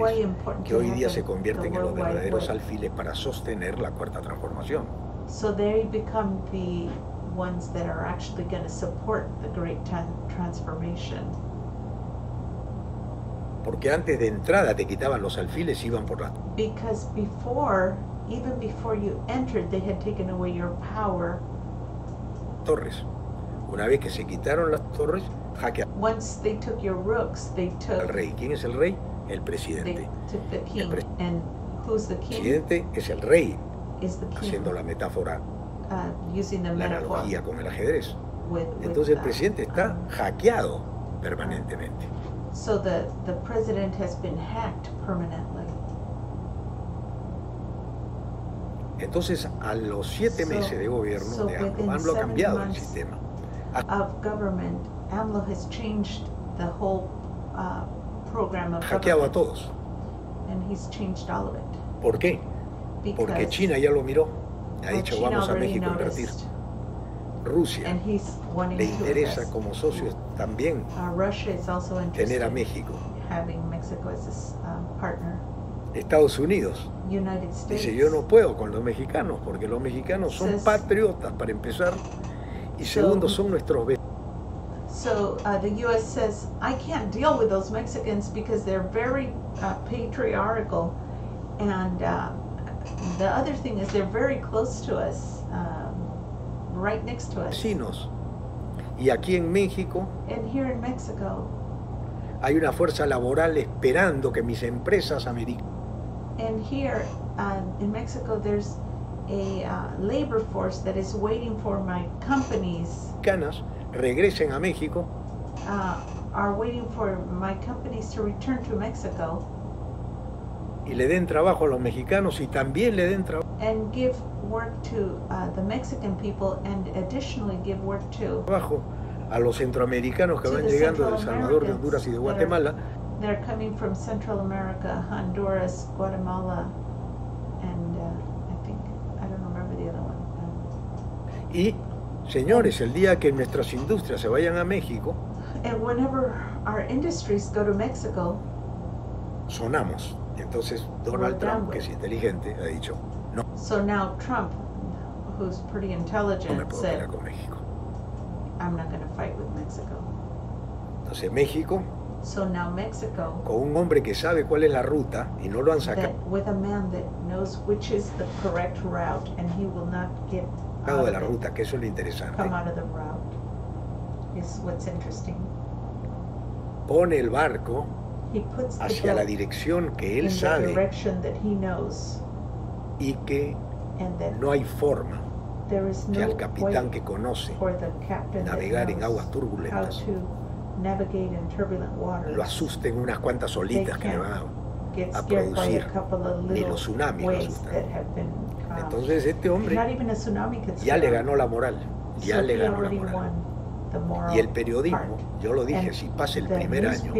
que hoy día se convierten en los verdaderos alfiles para sostener la cuarta transformación. So they become the ones that are actually going to support the great transformation. Porque antes de entrada te quitaban los alfiles y iban por la. Because before, even before you entered, they had taken away your power. Torres. Una vez que se quitaron las torres, hackearon. Once they took your rooks, they took. El rey. ¿Quién es el rey? El presidente. They took the king. Pre And who's the king? El presidente es el rey. Is the king. Haciendo la metáfora. Uh, using the la analogía con el ajedrez. With, with Entonces el presidente the, está um, hackeado permanentemente. So the, the president has been hacked permanently. Entonces a los siete so, meses de gobierno so de AMLO, AMLO ha cambiado months, el sistema. ha hackeado a todos. And he's changed all of it. ¿Por qué? Because Porque China ya lo miró. Ha dicho, China vamos a México a invertir. Rusia le interesa como socio también uh, tener a México. As a Estados Unidos dice, yo no puedo con los mexicanos porque los mexicanos son says, patriotas para empezar y so, segundo son nuestros vecinos. So uh, the U S says I can't deal with those Mexicans because they're very uh, patriarchal and uh, the other thing is they're very close to us. Uh, Right next to us. Vecinos. Y aquí en México Mexico, hay una fuerza laboral esperando que mis empresas americanas uh, regresen a México uh, are waiting for my companies to return to Mexico, y le den trabajo a los mexicanos y también le den trabajo work to uh, the Mexican people and additionally give work to a los centroamericanos que van llegando de El Salvador, de Honduras y de Guatemala. They're coming from Central America, Honduras, Guatemala and uh, I think I don't remember the other one. Y señores, el día que nuestras industrias se vayan a México, and whenever our industries go to Mexico, sonamos. Entonces Donald Trump, que es inteligente, ha dicho no. So now Trump, who's pretty intelligent, no said, I'm not going to fight with Mexico. Entonces México, so now Mexico, con un hombre que sabe cuál es la ruta y no lo han sacado, with a man that knows which is the correct route and he will not get out de la ruta, que eso es lo interesante. Come out of the route is what's interesting. Pone el barco hacia la dirección que él sabe y que no hay forma que al capitán que conoce navegar en aguas turbulentas lo asusten unas cuantas olitas que le van a, a producir, ni los tsunamis lo asustan. Entonces este hombre ya le ganó la moral, ya le ganó la moral. Y el periodismo, yo lo dije, si pasa el primer año,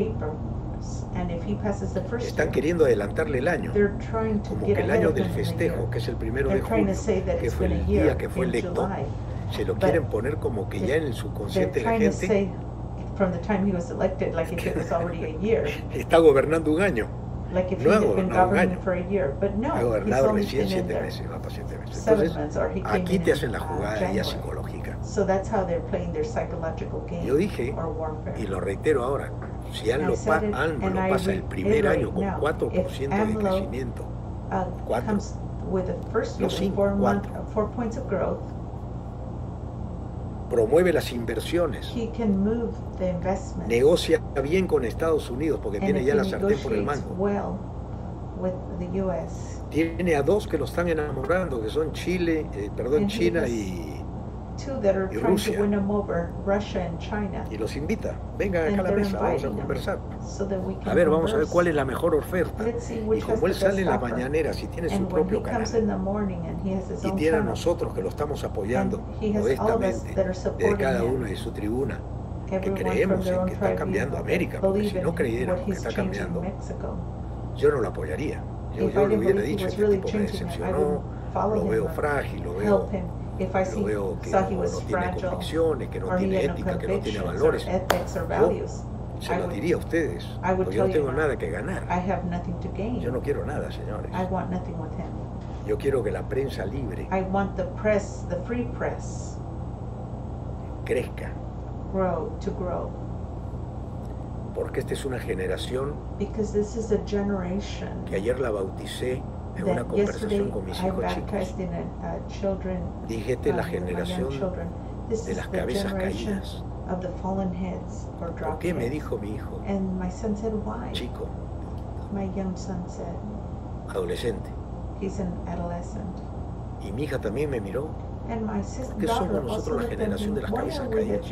están queriendo adelantarle el año, como que el año del festejo, que es el primero de julio, que fue el día que fue electo, se lo quieren poner como que ya en el subconsciente de la gente que está gobernando un año. No ha gobernado un año, ha gobernado recién siete meses, va para siete meses. Entonces aquí te hacen la jugada ya psicológica. Yo dije, y lo reitero ahora, si AMLO, pa AMLO lo pasa el primer año con cuatro por ciento de crecimiento, cuatro, no cinco, cuatro, promueve las inversiones, negocia bien con Estados Unidos porque tiene ya la sartén por el mango, tiene a dos que lo están enamorando, que son Chile, eh, perdón, China y y Rusia, y los invita, vengan acá a la mesa, vamos a conversar, a ver, vamos a ver cuál es la mejor oferta, y como él sale en la mañanera, si tiene su propio canal, y tiene a nosotros que lo estamos apoyando modestamente, de cada uno de su tribuna, que creemos en que está cambiando América, porque si no creyéramos que está cambiando, yo no lo apoyaría, yo, yo le hubiera dicho, este tipo me decepcionó, lo veo frágil, lo veo... If I see, Yo veo que saw he was no fragile, tiene convicciones, que no tiene ética, que no tiene valores. Yo se lo diría a ustedes, porque yo no tengo nada que ganar. Yo no quiero nada, señores. Yo quiero que la prensa libre I want the press, the free press, crezca. Grow to grow. Porque esta es una generación que ayer la bauticé en una conversación con mis hijos chicos. Dije, esta es la generación de las cabezas caídas. ¿Por qué? Me dijo mi hijo, chico, adolescente. Y mi hija también me miró. ¿Por qué somos nosotros la generación de las cabezas caídas?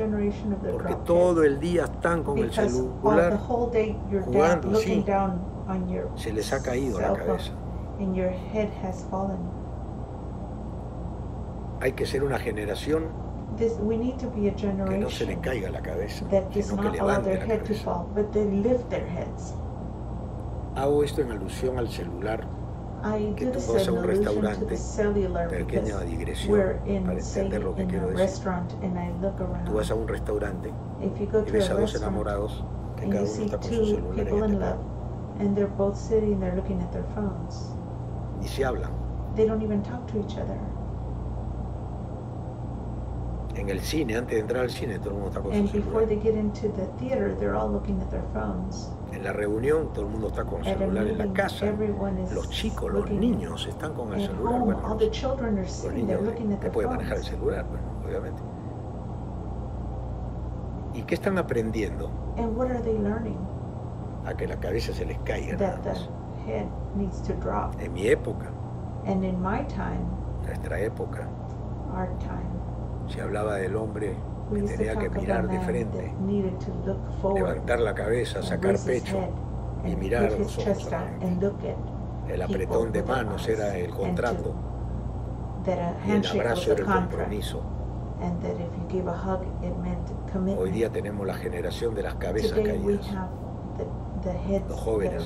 Porque todo el día están con el celular jugando así. Se les ha caído la cabeza. And your head has fallen. Hay que ser una generación This, we need to be a generation que no se les caiga la cabeza, that does not allow their head to fall, but they lift their heads. Hago esto en alusión al celular, I que do tú vas a un restaurante, pequeña digresión para entender lo que quiero decir. Tú vas a un restaurante y ves a dos enamorados que cada uno está con su celular en el lado. And they're both sitting there looking at their phones. Ni se hablan. They don't even talk to each other. En el cine, antes de entrar al cine, todo el mundo está con and su celular. They get into the theater, they're all looking at their phones. En la reunión, todo el mundo está con el celular. En la casa, los chicos, los niños están con el celular. Home, bueno, los, los niños no pueden manejar el celular, bueno, obviamente. ¿Y qué están aprendiendo? And what are they learning? A que la cabeza se les caiga. That the head needs to drop. En mi época, and in my time, nuestra época, our time, se hablaba del hombre que tenía que mirar de frente, levantar la cabeza, sacar pecho y mirar los ojos. El apretón de manos era el contrato y el abrazo era el compromiso. Hoy día tenemos la generación de las cabezas caídas. Los jóvenes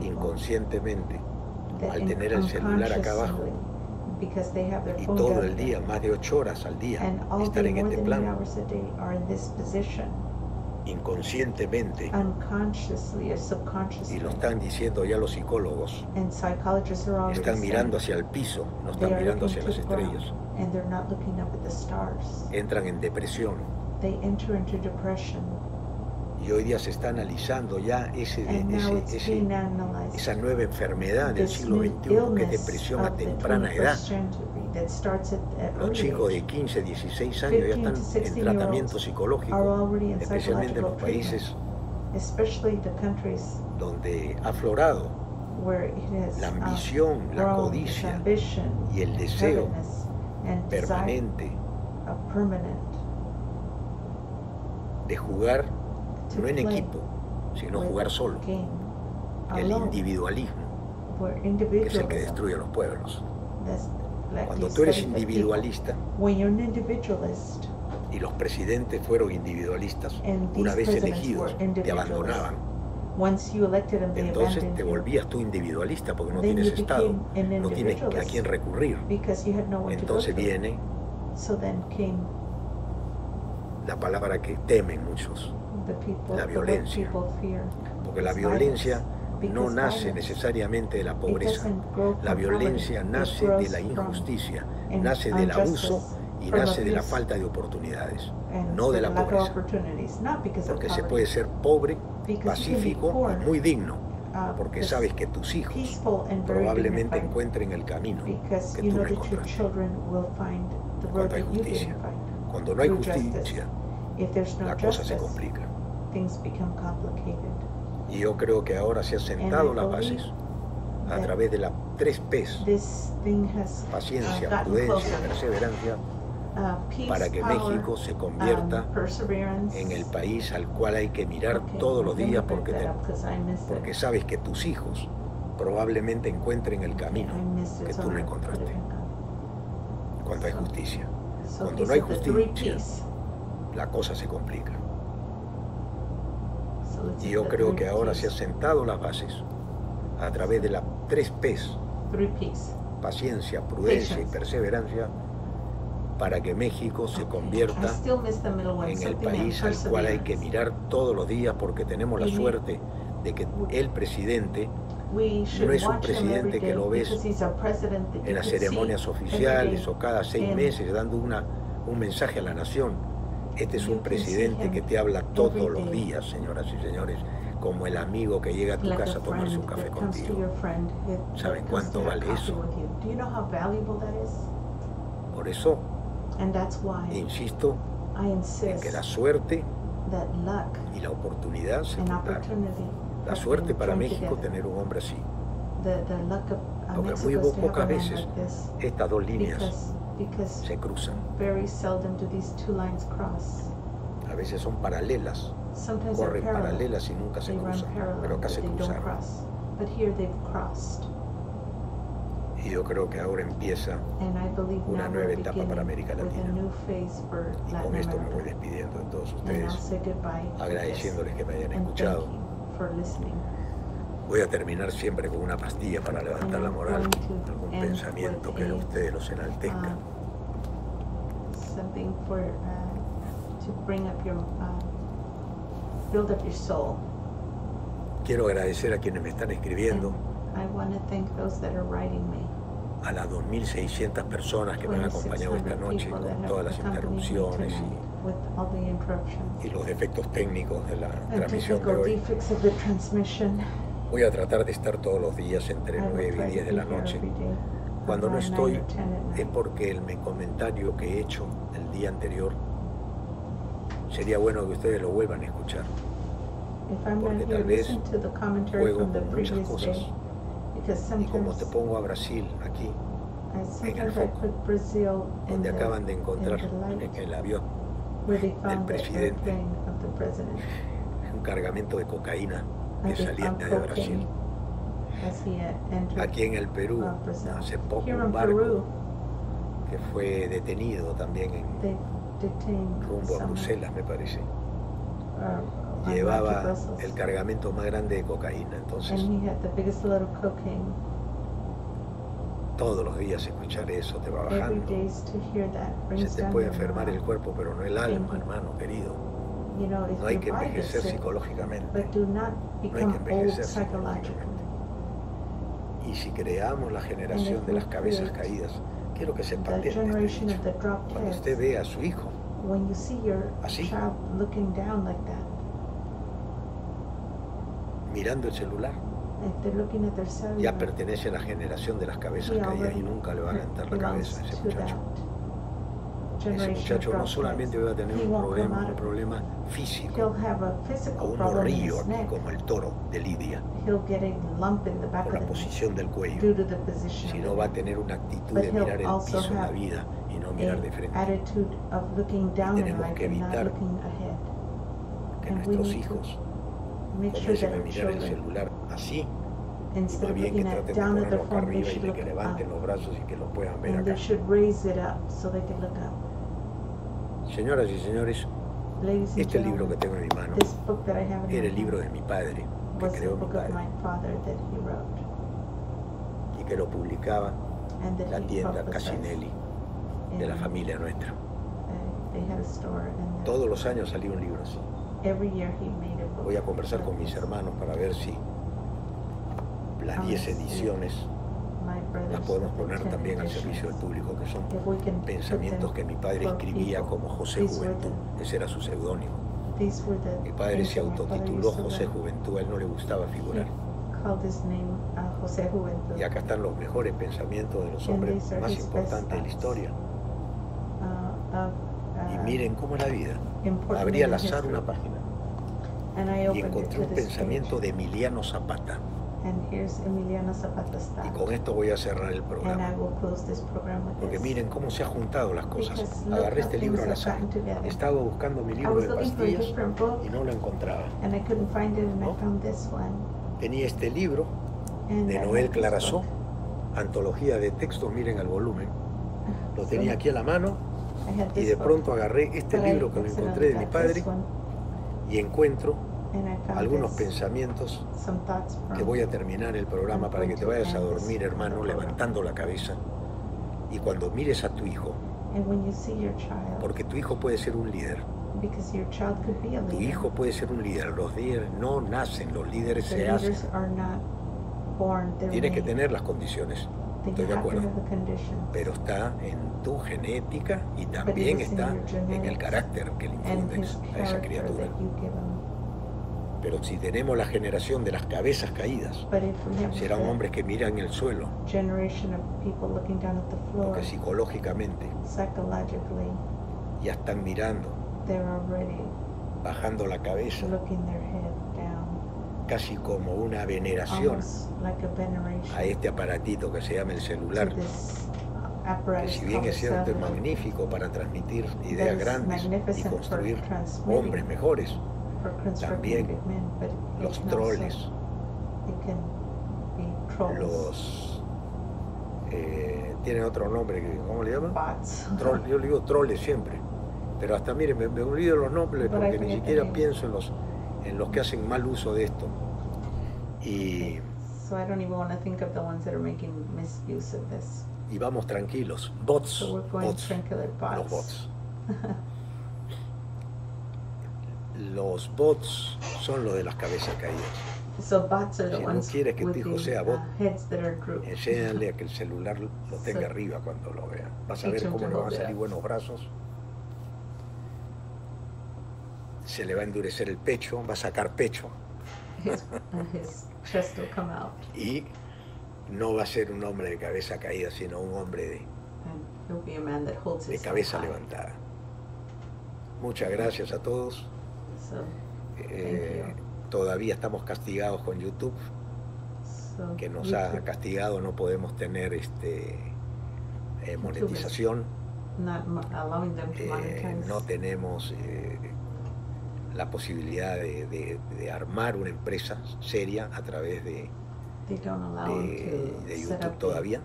inconscientemente, al tener el celular acá abajo, y todo el día, más de ocho horas al día, estar en este plano, inconscientemente, y lo están diciendo ya los psicólogos, están mirando hacia el piso, no están mirando hacia las estrellas, entran en depresión, y hoy día se está analizando ya ese, ese, ese, esa nueva enfermedad del siglo veintiuno, que es depresión a temprana edad. Los chicos de quince, dieciséis años ya están en tratamiento psicológico, especialmente en los países donde ha aflorado la ambición, la codicia y el deseo permanente de jugar no en equipo, sino jugar solo, el individualismo, que es el que destruye a los pueblos. Cuando tú eres individualista, y los presidentes fueron individualistas, una vez elegidos te abandonaban, entonces te volvías tú individualista porque no tienes Estado, no tienes a quién recurrir. Entonces viene la palabra que temen muchos, la violencia, porque la violencia no nace necesariamente de la pobreza, la violencia nace de la injusticia, nace del abuso y nace de la falta de oportunidades, no de la pobreza, porque se puede ser pobre, pacífico y muy digno, porque sabes que tus hijos probablemente encuentren el camino que tú no encontraste. Cuando hay justicia, cuando no hay justicia, la cosa se complica. Y yo creo que ahora se han sentado las bases a través de las tres P's, paciencia, prudencia, perseverancia, para que México se convierta en el país al cual hay que mirar todos los días, porque, te, porque sabes que tus hijos probablemente encuentren el camino que tú no encontraste. Cuando hay justicia. Cuando no hay justicia, la cosa se complica. Y yo creo que ahora se han sentado las bases a través de las tres P's, paciencia, prudencia y perseverancia, para que México se convierta en el país al cual hay que mirar todos los días, porque tenemos la suerte de que el presidente no es un presidente que lo ves en las ceremonias oficiales o cada seis meses dando una, un mensaje a la nación. Este es un presidente que te habla todos los días, señoras y señores, como el amigo que llega a tu casa a tomarse un café contigo. ¿Saben cuánto vale eso? Por eso, insisto en que la suerte y la oportunidad se juntaron. La suerte para México tener un hombre así. Porque muy pocas veces estas dos líneas se cruzan. A veces son paralelas, corren paralelas y nunca se cruzan, pero acá se cruzaron. y yo creo que ahora empieza una nueva etapa para América Latina. Y con esto me voy despidiendo de todos ustedes, agradeciéndoles que me hayan escuchado. Voy a terminar siempre con una pastilla para levantar la moral, algún pensamiento que a ustedes los enaltezca. Quiero agradecer a quienes me están escribiendo, a las dos mil seiscientas personas que me han acompañado esta noche con todas las interrupciones y, y los defectos técnicos de la transmisión de hoy. Voy a tratar de estar todos los días entre nueve y diez de la noche. Cuando no estoy es porque el comentario que he hecho el día anterior sería bueno que ustedes lo vuelvan a escuchar, porque tal vez juego con muchas cosas. Y como te pongo a Brasil aquí, en el foco, donde acaban de encontrar en el avión del presidente un cargamento de cocaína que salía de Brasil. Aquí en el Perú, hace poco un barco que fue detenido también en rumbo a Bruselas, me parece. Llevaba el cargamento más grande de cocaína, entonces todos los días escuchar eso te va bajando. Se te puede enfermar el cuerpo, pero no el alma, hermano querido. No hay que envejecer psicológicamente, no hay que envejecer psicológicamente. Y si creamos la generación de las cabezas caídas, quiero que se patente este dicho. Cuando usted ve a su hijo así, mirando el celular, ya pertenece a la generación de las cabezas caídas y nunca le van a entrar la cabeza a ese muchacho. Ese muchacho no solamente va a tener un problema, un problema físico, o un morrillo aquí como el toro de Lidia, por la posición del cuello, sino va a tener una actitud de mirar el piso en la vida y no mirar de frente. Y tenemos que evitar que nuestros hijos comiencen a mirar el celular así, y más bien que traten de ponerlo acá arriba y de que levanten los brazos y que lo puedan ver acá. Señoras y señores, este libro que tengo en mi mano era el libro de mi padre, que creó mi padre, y que lo publicaba la tienda Cassinelli de la familia nuestra. Todos los años salía un libro así. Voy a conversar con mis hermanos para ver si las diez ediciones las podemos poner también al servicio del público, que son pensamientos que mi padre escribía como José Juventud. Ese era su seudónimo. Mi padre se autotituló José Juventud, a él no le gustaba figurar. Y acá están los mejores pensamientos de los hombres más importantes de la historia. Y miren cómo es la vida. Abrí al azar una página y encontré un pensamiento de Emiliano Zapata. Y con esto voy a cerrar el programa, porque miren cómo se han juntado las cosas. Agarré este libro al azar, estaba buscando mi libro de pastillas y no lo encontraba, ¿no? Tenía este libro de Noel Clarasó, Antología de Textos, miren el volumen, lo tenía aquí a la mano, y de pronto agarré este libro que lo encontré de mi padre y encuentro algunos pensamientos que voy a terminar el programa para que te vayas a dormir, hermano, levantando la cabeza. Y cuando mires a tu hijo, porque tu hijo puede ser un líder, tu hijo puede ser un líder, los líderes no nacen, los líderes se hacen. Tienes que tener las condiciones, estoy de acuerdo, pero está en tu genética y también está en el carácter que le infundes a esa criatura. Pero si tenemos la generación de las cabezas caídas, serán hombres que miran el suelo, porque psicológicamente ya están mirando, bajando la cabeza, casi como una veneración a este aparatito que se llama el celular, que si bien es cierto es magnífico para transmitir ideas grandes y construir hombres mejores, también los troles, los eh, tienen otro nombre, ¿cómo le llaman? Troll, yo le digo troles siempre, pero hasta miren, me, me olvido los nombres porque ni siquiera pienso en los, en los que hacen mal uso de esto. Y, so I don't even want to think of the ones that are making misuse of this. Y vamos tranquilos, bots, so we're going bots, bots. Los bots. Los bots son los de las cabezas caídas. So bots are the si no ones quieres que tu hijo sea bot, uh, enséñale a que el celular lo tenga so arriba cuando lo vea. Vas a ver cómo le van a salir buenos brazos. Se le va a endurecer el pecho, va a sacar pecho. His, his chest will come out. Y no va a ser un hombre de cabeza caída, sino un hombre de, de cabeza levantada. Muchas gracias a todos. So, eh, todavía estamos castigados con YouTube, so, que nos YouTube. ha castigado, no podemos tener este, eh, monetización, eh, no tenemos eh, la posibilidad de, de, de armar una empresa seria a través de, de, de YouTube todavía,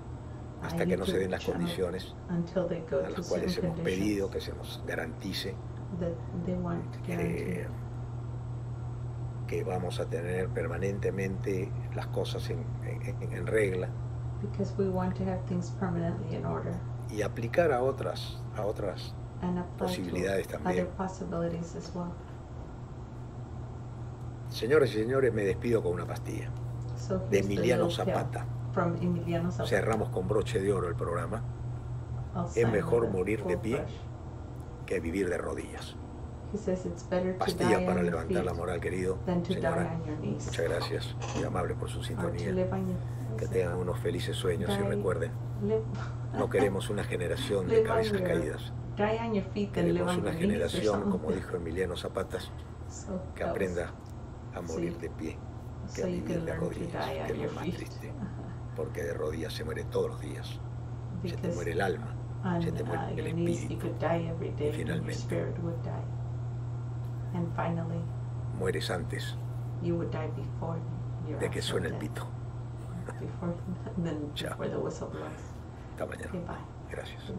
hasta que no se den las condiciones a las cuales hemos pedido que se nos garantice Eh, que vamos a tener permanentemente las cosas en, en, en regla y aplicar a otras, a otras posibilidades también. Well. Señores y señores, me despido con una pastilla so de Emiliano Zapata. Emiliano Zapata. Cerramos con broche de oro el programa. Es mejor morir de pie que vivir de rodillas. Pastilla para levantar la moral, querido. Señora, muchas gracias y amable por su sintonía. Que tengan unos felices sueños y recuerden, no queremos una generación de cabezas caídas. Queremos una generación, como dijo Emiliano Zapata, que aprenda a morir de pie, que a vivir de rodillas, que es lo más triste, porque de rodillas se muere todos los días. Se te muere el alma. Se te muere el espíritu y finalmente mueres antes de que suene el pito. Chao. Hasta mañana. Gracias.